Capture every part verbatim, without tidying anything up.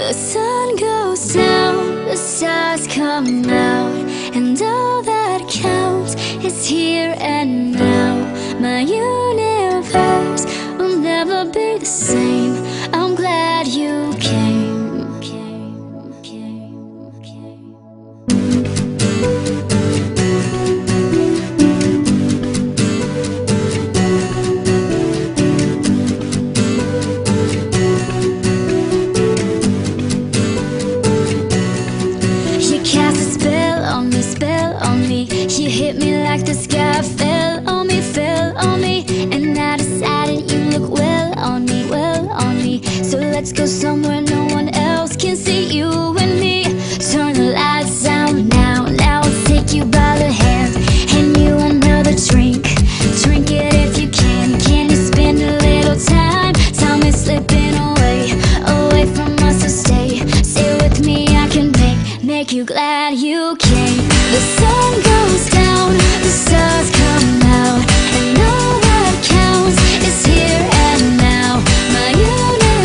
The sun goes down, the stars come out, and all that counts is here and now. My universe will never be the same. I'm glad you came. Let's go somewhere no one else can see, you and me. Turn the lights down now, now I'll take you by the hand. Hand you another drink, drink it if you can. Can you spend a little time? Time is slipping away, away from us, so stay. Stay with me, I can make, make you glad you came. The sun goes down, the stars come out, and all that counts is here and now. My universe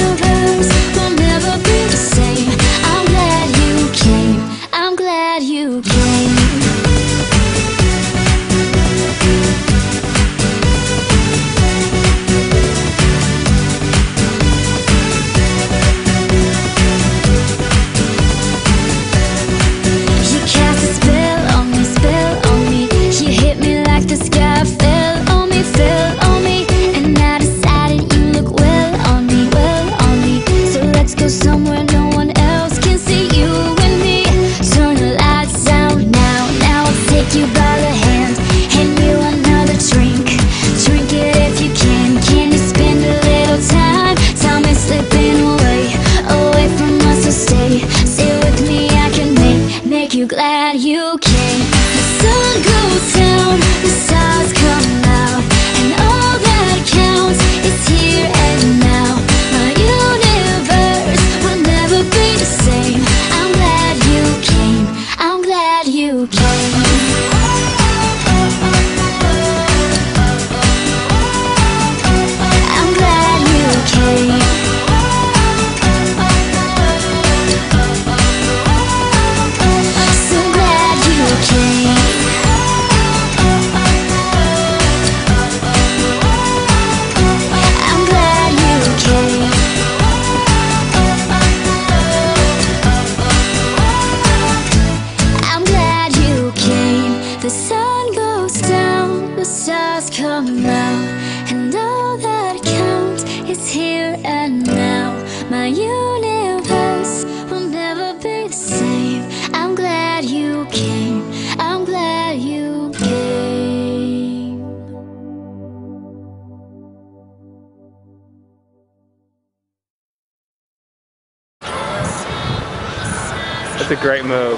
That's a great move.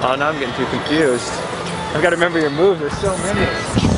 Oh, now I'm getting too confused. I've got to remember your moves, there's so many.